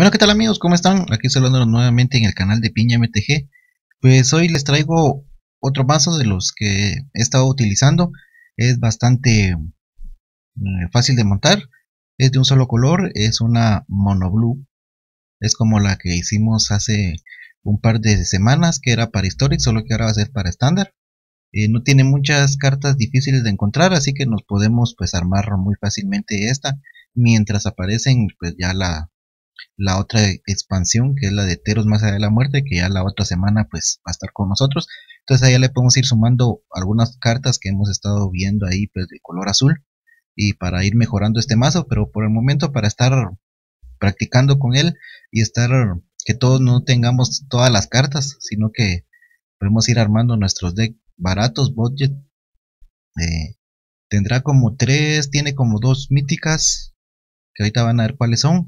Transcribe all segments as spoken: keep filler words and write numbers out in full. Bueno, ¿qué tal amigos? ¿Cómo están? Aquí saludándolos nuevamente en el canal de Piña M T G. Pues hoy les traigo otro mazo de los que he estado utilizando. Es bastante fácil de montar. Es de un solo color, es una Mono Blue. Es como la que hicimos hace un par de semanas, que era para Historic, solo que ahora va a ser para estándar. Eh, no tiene muchas cartas difíciles de encontrar, así que nos podemos pues armar muy fácilmente esta mientras aparecen pues ya la, la otra expansión, que es la de Teros más allá de la muerte, que ya la otra semana pues va a estar con nosotros. Entonces allá le podemos ir sumando algunas cartas que hemos estado viendo ahí pues de color azul, y para ir mejorando este mazo, pero por el momento para estar practicando con él y estar que todos no tengamos todas las cartas, sino que podemos ir armando nuestros decks baratos, budget. Eh, tendrá como tres, tiene como dos míticas, que ahorita van a ver cuáles son,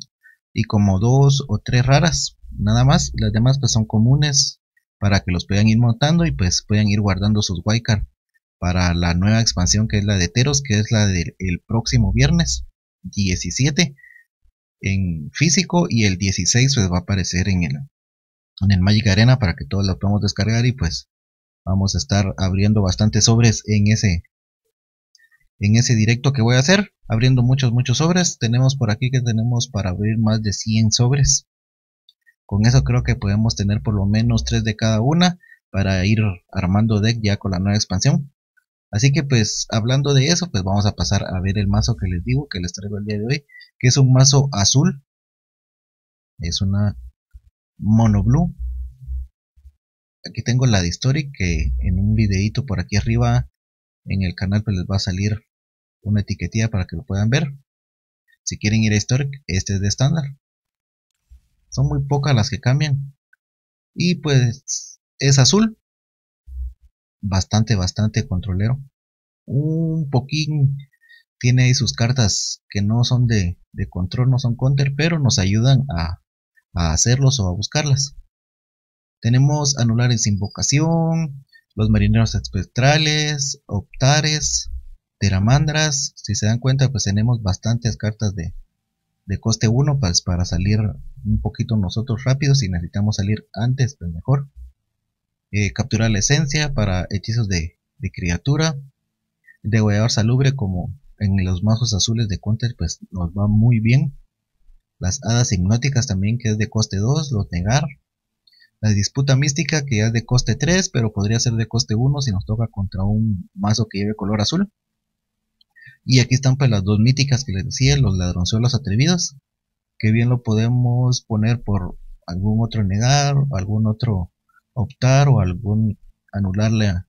y como dos o tres raras, nada más. Las demás pues son comunes, para que los puedan ir montando y pues puedan ir guardando sus wildcards para la nueva expansión, que es la de Teros, que es la del el próximo viernes diecisiete en físico, y el dieciséis pues va a aparecer en el, en el Magic Arena, para que todos lo podamos descargar. Y pues vamos a estar abriendo bastantes sobres en ese en ese directo que voy a hacer, abriendo muchos muchos sobres. Tenemos por aquí que tenemos para abrir más de cien sobres. Con eso creo que podemos tener por lo menos tres de cada una para ir armando deck ya con la nueva expansión. Así que pues hablando de eso, pues vamos a pasar a ver el mazo que les digo que les traigo el día de hoy, que es un mazo azul, es una Mono Blue. Aquí tengo la de Historic, que en un videito por aquí arriba en el canal pues les va a salir una etiquetilla para que lo puedan ver. Si quieren ir a Historic, este es de estándar. Son muy pocas las que cambian. Y pues es azul. Bastante, bastante controlero. Un poquín tiene ahí sus cartas que no son de, de control, no son counter, pero nos ayudan a, a hacerlos o a buscarlas. Tenemos Anular Invocación, los Marineros Espectrales, Optares, Pteramandras. Si se dan cuenta pues tenemos bastantes cartas de, de coste uno pues, para salir un poquito nosotros rápido. Si necesitamos salir antes pues mejor. Eh, capturar la Esencia para hechizos de, de criatura. Degollador Salobre, como en los mazos azules de counter pues nos va muy bien. Las Hadas Hipnóticas también, que es de coste dos, los negar. La Disputa Mística, que ya es de coste tres, pero podría ser de coste uno si nos toca contra un mazo que lleve color azul. Y aquí están pues las dos míticas que les decía, los Ladronzuelos Atrevidos, que bien lo podemos poner por algún otro negar, algún otro optar o algún anular, la,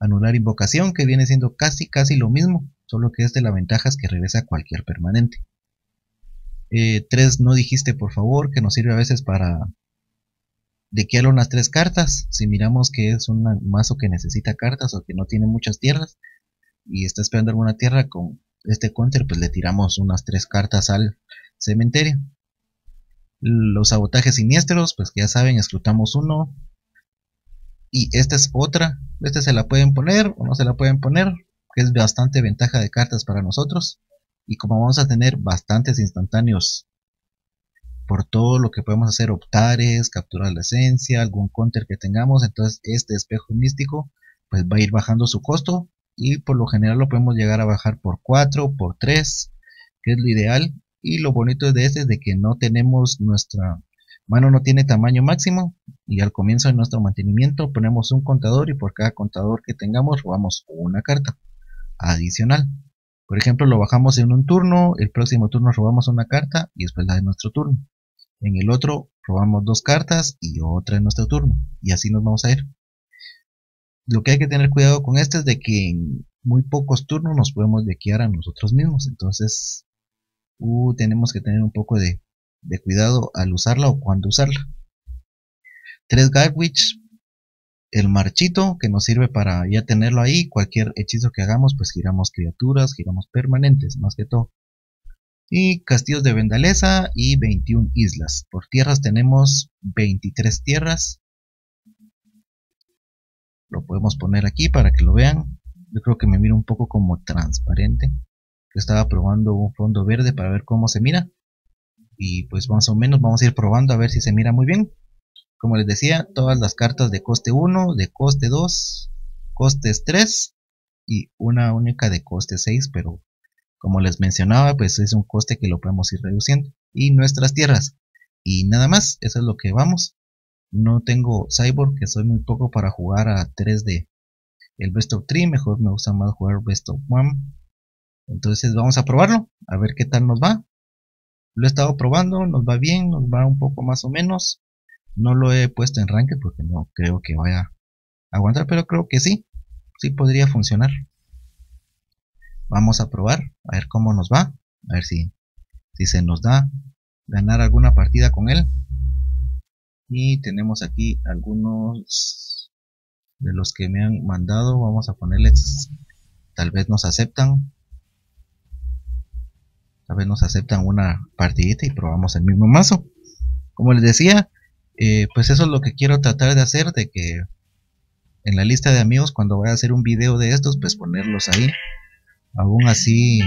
anular invocación, que viene siendo casi casi lo mismo, solo que este, la ventaja es que regresa cualquier permanente. Eh, tres no dijiste por favor, que nos sirve a veces para dequear unas tres cartas, si miramos que es un mazo que necesita cartas o que no tiene muchas tierras y está esperando alguna tierra con este counter, pues le tiramos unas tres cartas al cementerio. Los sabotajes siniestros, pues que ya saben, escrutamos uno. Y esta es otra, esta se la pueden poner o no se la pueden poner, que es bastante ventaja de cartas para nosotros. Y como vamos a tener bastantes instantáneos por todo lo que podemos hacer, optares, capturar la esencia, algún counter que tengamos, entonces este espejo místico pues va a ir bajando su costo, y por lo general lo podemos llegar a bajar por cuatro, por tres, que es lo ideal. Y lo bonito de este es de que no tenemos nuestra mano, no tiene tamaño máximo, y al comienzo de nuestro mantenimiento ponemos un contador, y por cada contador que tengamos robamos una carta adicional. Por ejemplo, lo bajamos en un turno, el próximo turno robamos una carta y después la de nuestro turno. En el otro robamos dos cartas y otra en nuestro turno, y así nos vamos a ir. Lo que hay que tener cuidado con este es de que en muy pocos turnos nos podemos dequear a nosotros mismos, entonces uh, tenemos que tener un poco de, de cuidado al usarla o cuando usarla. Tres Gadwick, el marchito, que nos sirve para ya tenerlo ahí, cualquier hechizo que hagamos pues giramos criaturas, giramos permanentes más que todo. Y Castillos de Vendaleza y veintiuna islas. Por tierras tenemos veintitrés tierras. Lo podemos poner aquí para que lo vean. Yo creo que me miro un poco como transparente. Yo estaba probando un fondo verde para ver cómo se mira. y pues más o menos vamos a ir probando a ver si se mira muy bien. Como les decía, todas las cartas de coste uno, de coste dos, costes tres y una única de coste seis, pero como les mencionaba, pues es un coste que lo podemos ir reduciendo. Y nuestras tierras, y nada más, eso es lo que vamos. No tengo cyborg, que soy muy poco para jugar a tres D el best of tres, mejor me gusta más jugar best of uno. Entonces vamos a probarlo, a ver qué tal nos va. Lo he estado probando, nos va bien, nos va un poco más o menos. No lo he puesto en ranked porque no creo que vaya a aguantar, pero creo que sí, sí podría funcionar. Vamos a probar, a ver cómo nos va, a ver si, si se nos da ganar alguna partida con él. Y tenemos aquí algunos de los que me han mandado, vamos a ponerles, tal vez nos aceptan. Tal vez nos aceptan una partidita y probamos el mismo mazo. Como les decía, eh, pues eso es lo que quiero tratar de hacer, de que en la lista de amigos, cuando vaya a hacer un video de estos, pues ponerlos ahí. Aún así...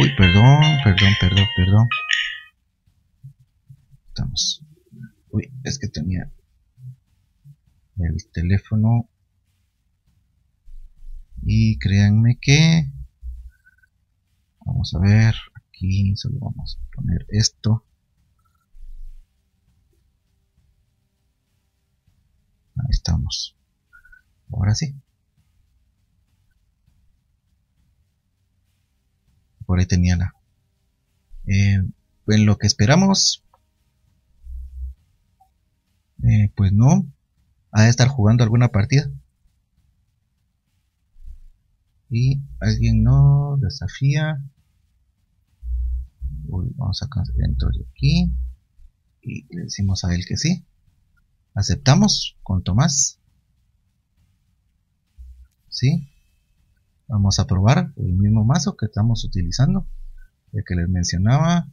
Uy, perdón, perdón, perdón, perdón. Estamos. Uy, es que tenía el teléfono. Y créanme que... Vamos a ver, aquí solo vamos a poner esto. Ahí estamos. Ahora sí. Por ahí tenía la... Eh, en lo que esperamos... Eh, pues no. Ha de estar jugando alguna partida. Y alguien no desafía. Uy, vamos a cancelar de aquí. Y le decimos a él que sí. Aceptamos con Tomás. Sí. Vamos a probar el mismo mazo que estamos utilizando. El que les mencionaba.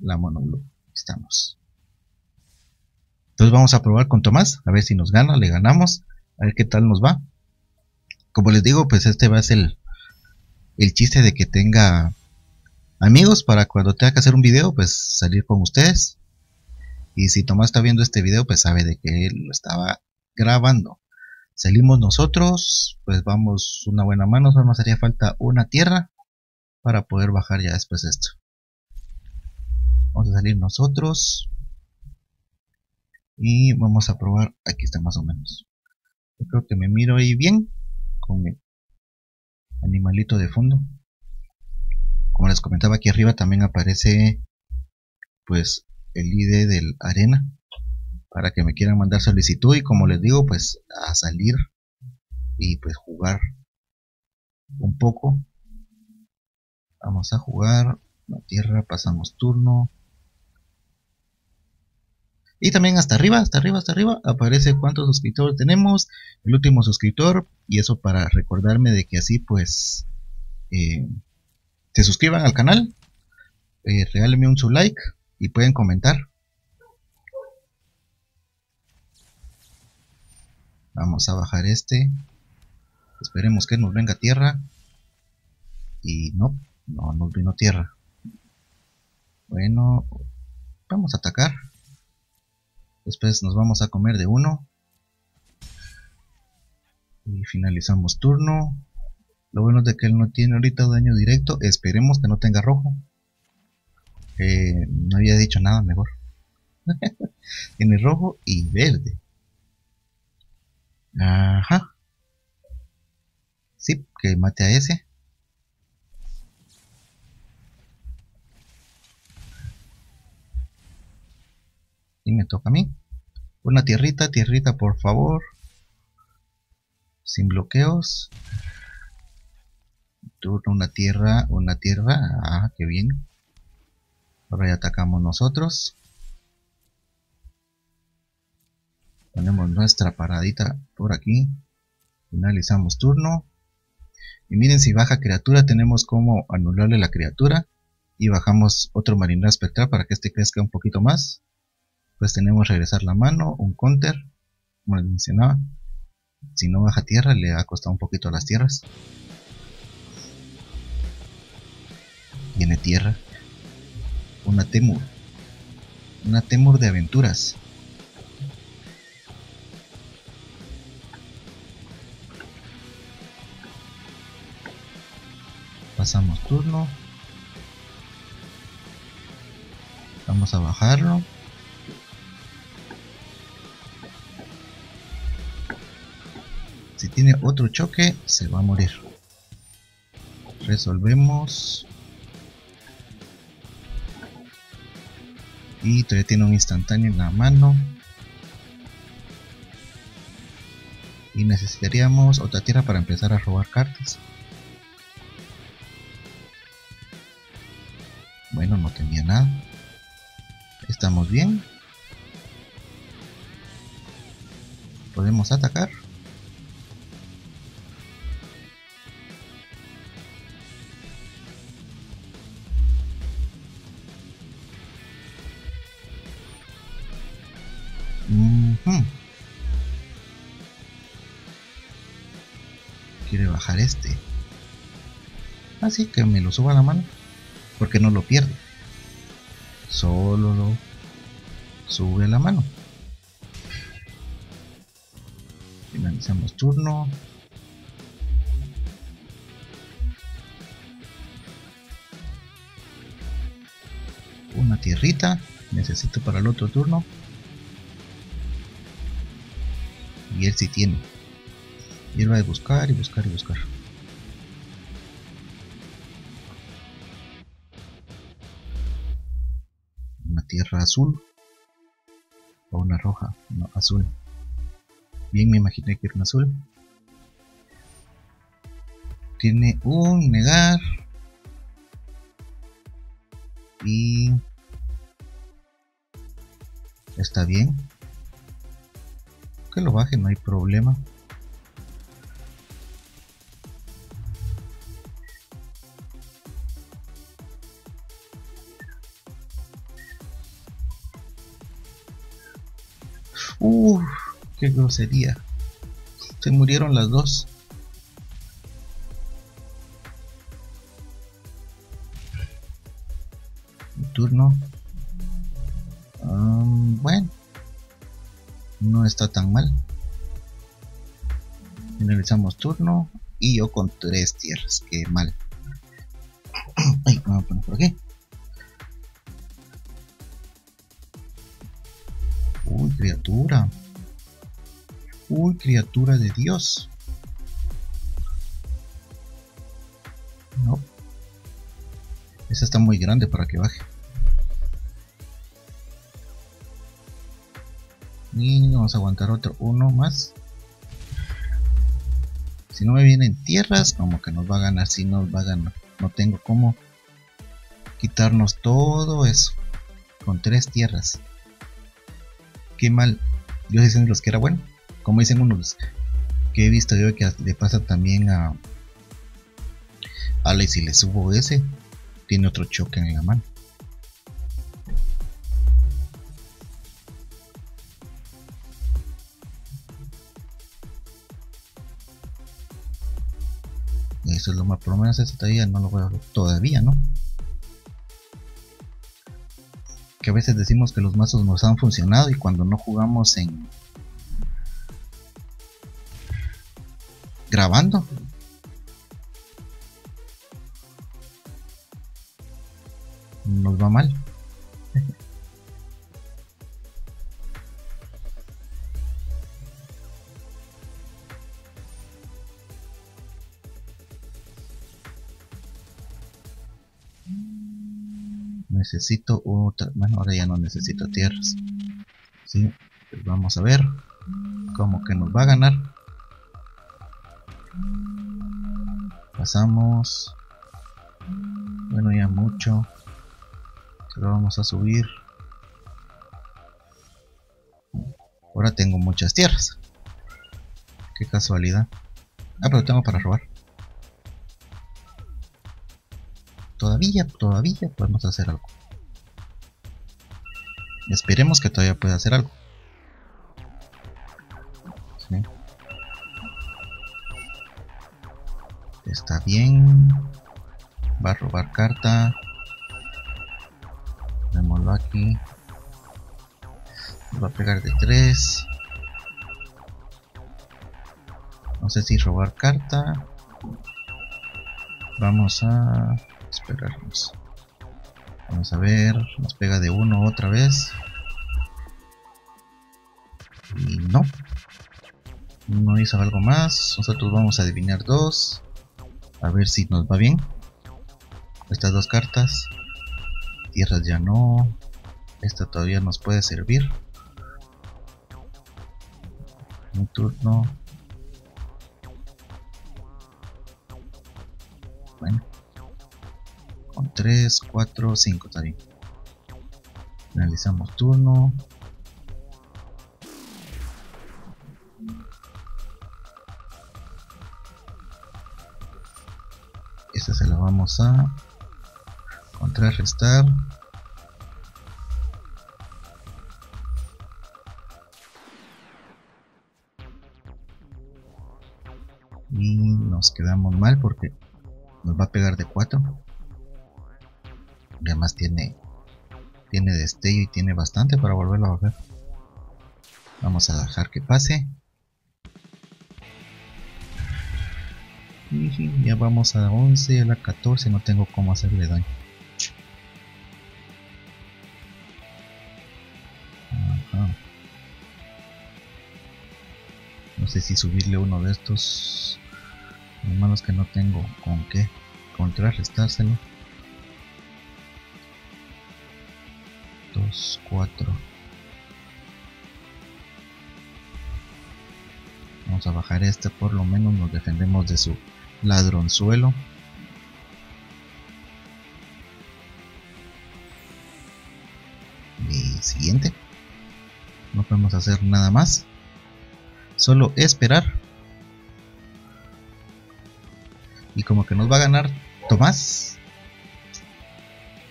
La Mono Blue. Estamos. Entonces vamos a probar con Tomás. A ver si nos gana. Le ganamos. A ver qué tal nos va. Como les digo, pues este va a ser el, el chiste de que tenga amigos para cuando tenga que hacer un video, pues salir con ustedes. Y si Tomás está viendo este video, pues sabe de que él lo estaba grabando. Salimos nosotros, pues vamos una buena mano, solo nos haría falta una tierra para poder bajar ya después esto. Vamos a salir nosotros. Y vamos a probar, aquí está más o menos. Yo creo que me miro ahí bien. Con el animalito de fondo, como les comentaba, aquí arriba también aparece pues el I D del Arena para que me quieran mandar solicitud. Y como les digo, pues a salir y pues jugar un poco. Vamos a jugar la tierra, pasamos turno. Y también hasta arriba, hasta arriba, hasta arriba, aparece cuántos suscriptores tenemos, el último suscriptor, y eso para recordarme de que así pues eh, se suscriban al canal, eh, regálenme un su like y pueden comentar. Vamos a bajar este, esperemos que nos venga tierra, y no, no nos vino tierra. Bueno, vamos a atacar. Después nos vamos a comer de uno. Y finalizamos turno. Lo bueno es de que él no tiene ahorita daño directo. Esperemos que no tenga rojo. Eh, no había dicho nada mejor. Tiene rojo y verde. Ajá. Sí, que mate a ese. Y me toca a mí. Una tierrita, tierrita por favor. Sin bloqueos. Turno, una tierra, una tierra. Ah, qué bien. Ahora ya atacamos nosotros. Ponemos nuestra paradita por aquí. Finalizamos turno. Y miren, si baja criatura, tenemos como anularle la criatura. Y bajamos otro marinero espectral para que este crezca un poquito más. Pues tenemos regresar la mano, un counter, como les mencionaba. Si no baja tierra, le ha costado un poquito a las tierras. tiene tierra. Una Temur. Una Temur de aventuras. Pasamos turno. Vamos a bajarlo. Si tiene otro choque, se va a morir. Resolvemos. Y todavía tiene un instantáneo en la mano. Y necesitaríamos otra tierra para empezar a robar cartas. Bueno, no tenía nada. Estamos bien. Podemos atacar. Quiere bajar este, así que me lo suba a la mano porque no lo pierdo, solo lo sube a la mano. Finalizamos turno. Una tierrita necesito para el otro turno, y él sí tiene. Y él va a buscar y buscar y buscar. Una tierra azul. O una roja. No, azul. Bien, me imaginé que era un azul. Tiene un negar. Y... está bien. Que lo baje, no hay problema. Uff, qué grosería. Se murieron las dos. Mi turno. Um, bueno, no está tan mal. Finalizamos turno y yo con tres tierras. Qué mal. Ay, vamos a poner por aquí. Uy, criatura. Uy, criatura de Dios. No. Esa está muy grande para que baje. Y vamos a aguantar otro uno más. Si no me vienen tierras, como que nos va a ganar. Si nos va a ganar. No tengo cómo quitarnos todo eso. Con tres tierras. Qué mal. Yo dicen los que era bueno, como dicen unos que he visto yo que le pasa también a Alex. Si le subo ese, tiene otro choque en la mano. Eso es lo más, por lo menos esta todavía no lo voy a ver todavía, ¿no? Que a veces decimos que los mazos nos han funcionado y cuando no jugamos en grabando nos va mal. Necesito otra, bueno, ahora ya no necesito tierras. Sí, pues vamos a ver cómo que nos va a ganar. Pasamos. Bueno, ya mucho. Pero vamos a subir. Ahora tengo muchas tierras. Qué casualidad. Ah, pero tengo para robar. Todavía, todavía podemos hacer algo. Esperemos que todavía pueda hacer algo. Sí. Está bien. va a robar carta. Démoslo aquí. Va a pegar de tres. No sé si robar carta. Vamos a esperarnos. Vamos a ver. Nos pega de uno otra vez. Y no. No hizo algo más. Nosotros vamos a adivinar dos. A ver si nos va bien. Estas dos cartas. Tierras ya no. Esta todavía nos puede servir. Un turno. Bueno. Con tres, cuatro, cinco está bien. Finalizamos turno. Esta se la vamos a contrarrestar. Y nos quedamos mal porque nos va a pegar de cuatro. Y además tiene, tiene destello y tiene bastante para volverlo a bajar. Vamos a dejar que pase. Y ya vamos a once, a la catorce, no tengo cómo hacerle daño. Ajá. No sé si subirle uno de estos. Lo malo es que no tengo con qué contrarrestárselo. dos, cuatro. Vamos a bajar este, por lo menos nos defendemos de su ladronzuelo. Y siguiente. No podemos hacer nada más. Solo esperar. Y como que nos va a ganar Tomás.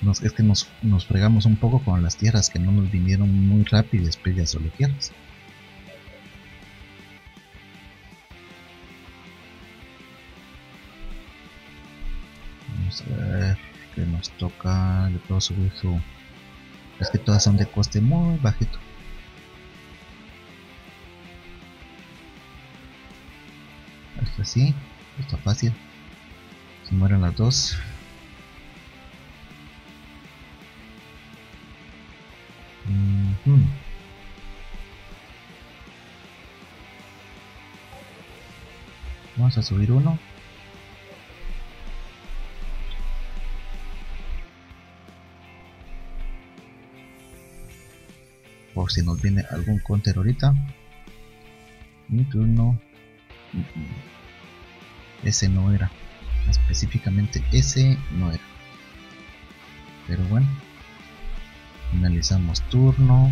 Nos, es que nos, nos fregamos un poco con las tierras que no nos vinieron muy rápido y después ya solo tierras. Vamos a ver que nos toca. Le puedo subir su... Es que todas son de coste muy bajito. Esto sí, está fácil. Se mueren las dos. Mm-hmm. Vamos a subir uno. Por si nos viene algún counter ahorita. Mi turno. Ese no era. Específicamente ese no era. Pero bueno. Finalizamos turno.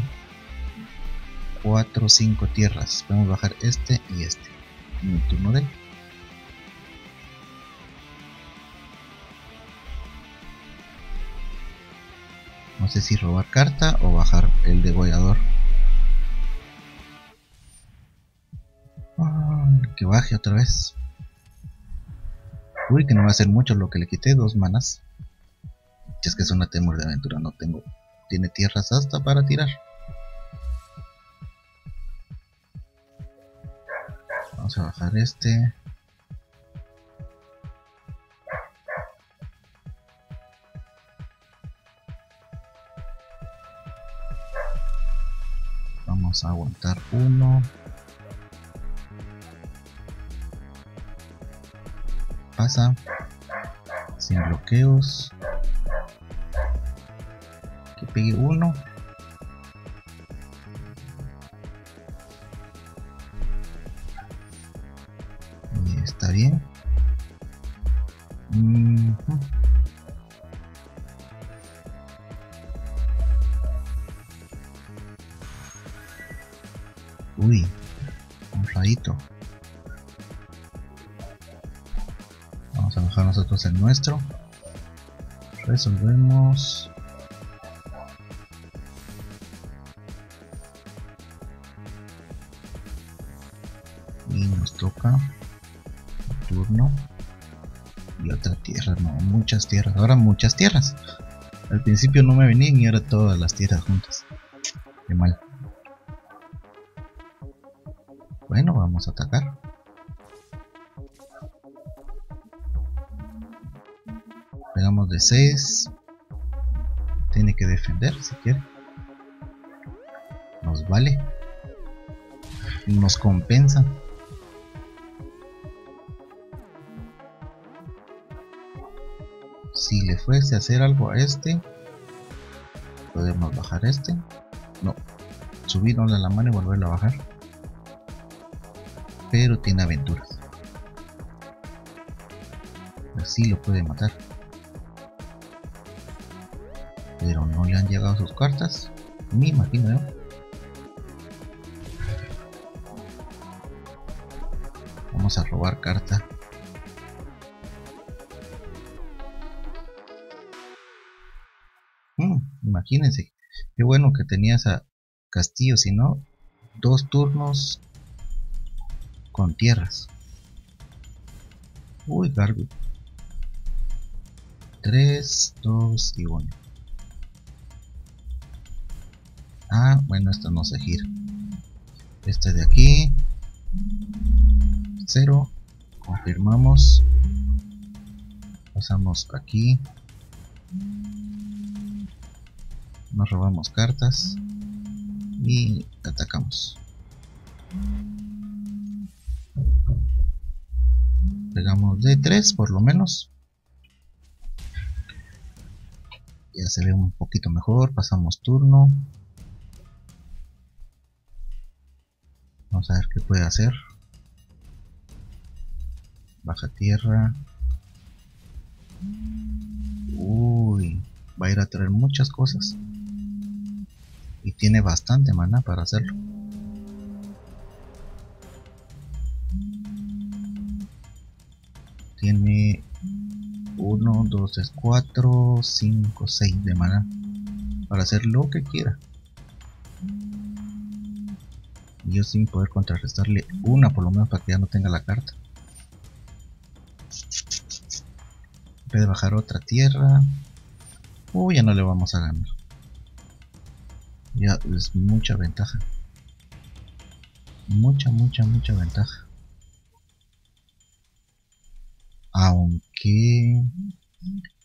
cuatro, cinco tierras. Podemos bajar este y este. Mi turno de él. No sé si robar carta o bajar el degollador. Ah, que baje otra vez. Uy, que no va a hacer mucho lo que le quité, dos manas. Es que es una Temur de aventura, no tengo. Tiene tierras hasta para tirar. Vamos a bajar este. Vamos a aguantar uno. Pasa. Sin bloqueos. Que pegue uno. Y está bien. Uh-huh. Uy, un rayito. Vamos a bajar nosotros el nuestro. Resolvemos. Y nos toca turno. Y y otra tierra, no, muchas tierras, ahora muchas tierras. Al principio no me venían y ahora todas las tierras juntas. Qué mal. Bueno, vamos a atacar. Pegamos de seis. Tiene que defender si quiere. Nos vale. Nos compensa. Si le fuese a hacer algo a este, podemos bajar este. No, subirlo a la mano y volverlo a bajar. Pero tiene aventuras. Así lo puede matar. Pero no le han llegado sus cartas. Me imagino yo. Vamos a robar carta. Imagínense, qué bueno que tenías a Castillo, si no, dos turnos con tierras. Uy, Gadwick. tres, dos y uno. Ah, bueno, esto no se gira. Este de aquí. cero. Confirmamos. Pasamos aquí. Nos robamos cartas y atacamos. Pegamos de tres por lo menos. Ya se ve un poquito mejor. Pasamos turno. Vamos a ver qué puede hacer. Baja tierra. Uy, va a ir a traer muchas cosas. Y tiene bastante maná para hacerlo. Tiene uno, dos, tres, cuatro, cinco, seis de maná para hacer lo que quiera. Y yo sin poder contrarrestarle una, por lo menos, para que ya no tenga la carta. Puede bajar otra tierra. Uy, ya no le vamos a ganar. Ya es mucha ventaja. Mucha, mucha, mucha ventaja. Aunque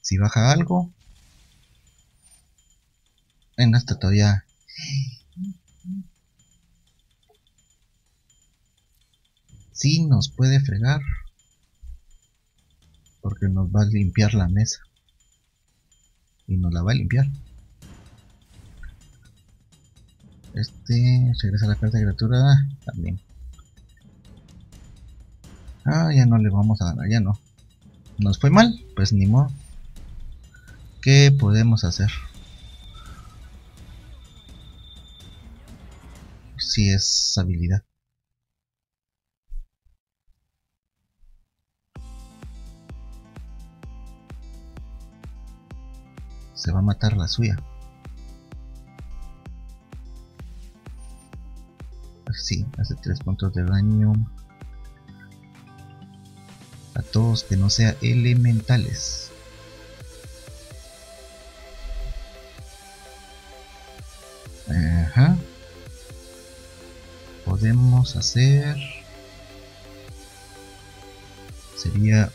si baja algo. En esta todavía. Sí nos puede fregar. Porque nos va a limpiar la mesa. Y nos la va a limpiar. Este, regresa la carta de criatura también. Ah, ya no le vamos a ganar, ya no. Nos fue mal, pues ni modo. ¿Qué podemos hacer? Si es habilidad. Se va a matar la suya. Sí, hace tres puntos de daño a todos que no sea elementales. Ajá. Podemos hacer, sería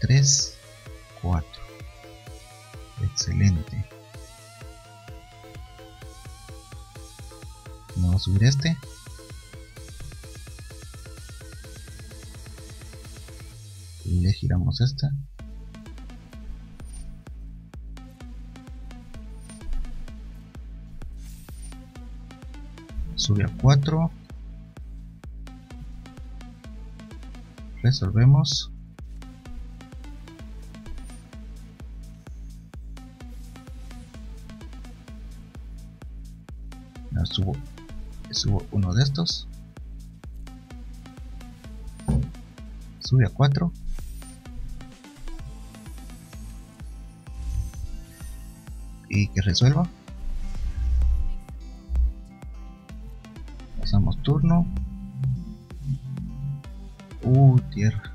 tres, cuatro. Excelente. Vamos a subir este. Le giramos esta. Sube a cuatro. Resolvemos. No, subo. Subo uno de estos. Sube a cuatro. Y que resuelva. Pasamos turno. Uh, tierra.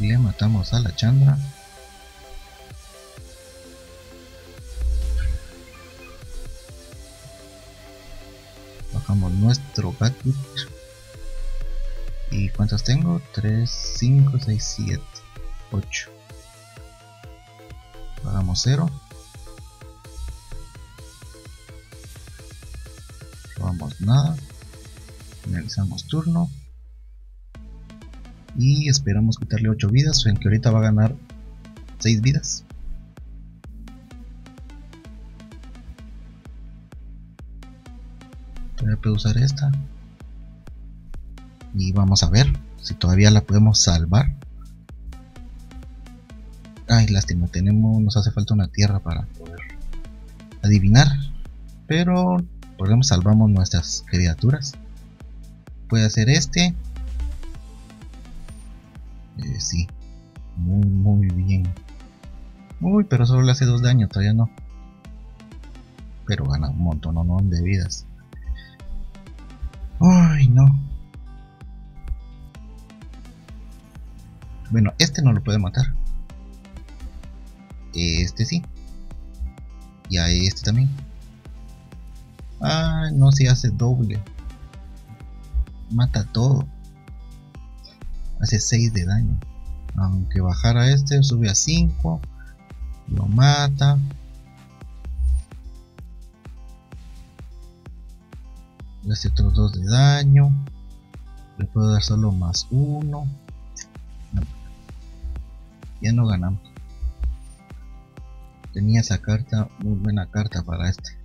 le matamos a la Chandra. Bajamos nuestro Gadwick. ¿Y cuántas tengo? tres, cinco, seis, siete, ocho. Pagamos cero. Robamos nada. Finalizamos turno. Y esperamos quitarle ocho vidas, aunque ahorita va a ganar seis vidas. Todavía puedo usar esta. Y vamos a ver si todavía la podemos salvar. Ay, lástima, tenemos, nos hace falta una tierra para poder adivinar. Pero por ejemplo salvamos nuestras criaturas. Puede hacer este. Eh, sí, muy muy bien. Uy, pero solo le hace dos daños, todavía no. Pero gana un montón, ¿no? No, de vidas. Ay, no. Bueno, este no lo puede matar. Este sí. Y a este también. Ah, no, si hace doble. Mata todo. Hace seis de daño. Aunque bajara este, sube a cinco. Lo mata. Le hace otros dos de daño. Le puedo dar solo más uno. Ya no ganamos. Tenía esa carta, muy buena carta para este.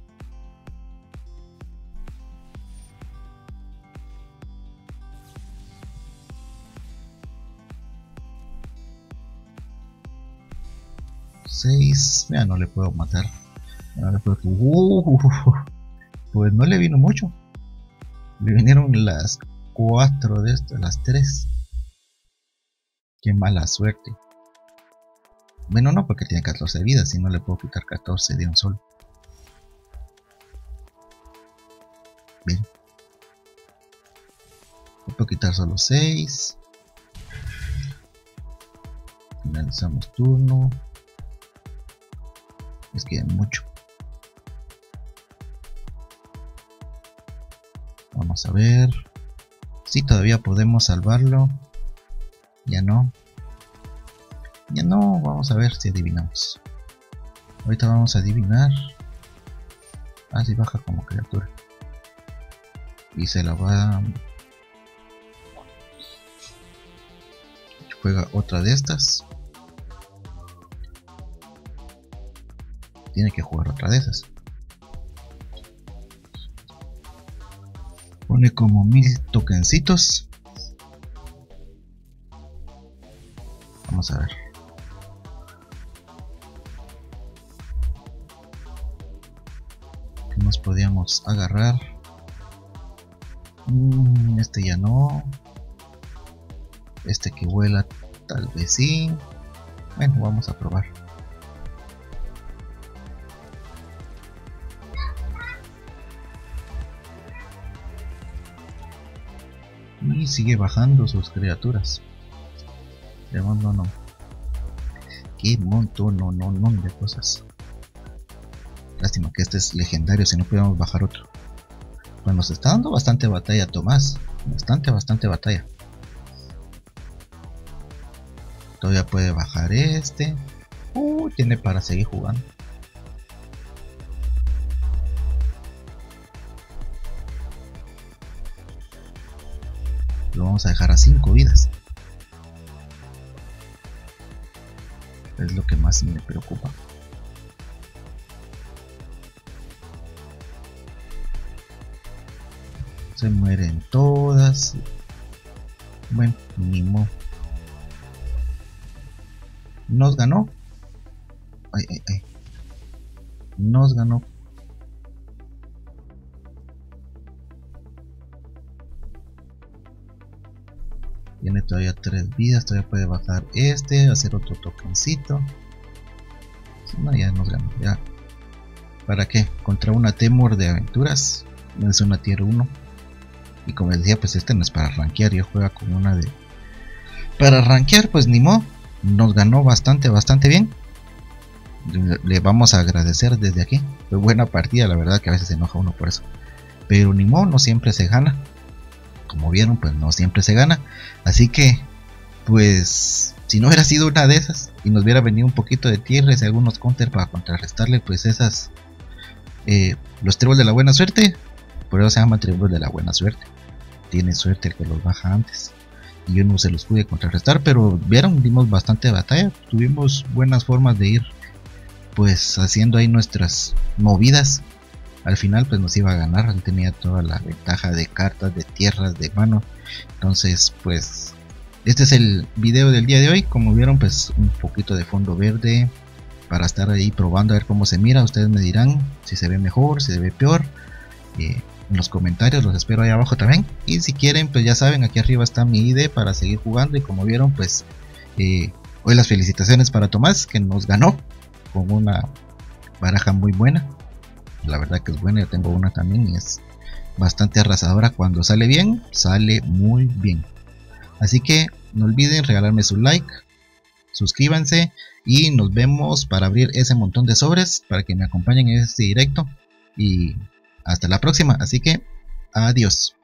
seis, ya no le puedo matar. No le puedo... Uh, pues no le vino mucho. Le vinieron las cuatro de estas, las tres. Qué mala suerte. Bueno, no, porque tiene catorce vidas y no le puedo quitar catorce de un solo. Bien. Le puedo quitar solo seis. Finalizamos turno. Es que hay mucho. Vamos a ver. Si sí, todavía podemos salvarlo. Ya no. Ya no, vamos a ver si adivinamos. Ahorita vamos a adivinar. Ah, si baja como criatura. Y se la va. Juega otra de estas. Tiene que jugar otra de esas. Pone como mil tokencitos. Vamos a ver. Podíamos agarrar. Mm, este ya no. Este que vuela tal vez sí. Bueno, vamos a probar. Y sigue bajando sus criaturas. De montón, no. Qué montón, no, no, no de cosas. Lástima que este es legendario, si no pudiéramos bajar otro. Pues nos está dando bastante batalla, Tomás. Bastante, bastante batalla. Todavía puede bajar este. Uh, tiene para seguir jugando. Lo vamos a dejar a cinco vidas. Es lo que más me preocupa. Se mueren todas. Bueno, ni modo. Nos ganó. Ay, ay, ay. Nos ganó. Tiene todavía tres vidas. Todavía puede bajar este. Hacer otro tokencito. No, ya nos ganó. Ya. ¿Para qué? Contra una Temur de aventuras. Es una tier uno. Y como decía, pues este no es para rankear. Yo juego con una de Para rankear, pues ni modo, nos ganó bastante, bastante bien. Le vamos a agradecer desde aquí. Fue buena partida, la verdad que a veces se enoja uno por eso. Pero ni modo, no siempre se gana. Como vieron, pues no siempre se gana. Así que, pues, si no hubiera sido una de esas y nos hubiera venido un poquito de tierra y algunos counter para contrarrestarle, pues esas... Eh, los trébol de la buena suerte, por eso se llama trébol de la buena suerte. Tiene suerte el que los baja antes y yo no se los pude contrarrestar, pero vieron, dimos bastante batalla, tuvimos buenas formas de ir pues haciendo ahí nuestras movidas. Al final pues nos iba a ganar, él tenía toda la ventaja de cartas, de tierras, de mano. Entonces pues este es el video del día de hoy. Como vieron, pues un poquito de fondo verde para estar ahí probando a ver cómo se mira. Ustedes me dirán si se ve mejor, si se ve peor. Eh, en los comentarios los espero ahí abajo también. Y si quieren, pues ya saben, aquí arriba está mi I D para seguir jugando. Y como vieron, pues eh, hoy las felicitaciones para Tomás, que nos ganó con una baraja muy buena. La verdad que es buena, yo tengo una también y es bastante arrasadora. Cuando sale bien, sale muy bien. Así que no olviden regalarme su like, suscríbanse y nos vemos para abrir ese montón de sobres, para que me acompañen en este directo, y hasta la próxima. Así que adiós.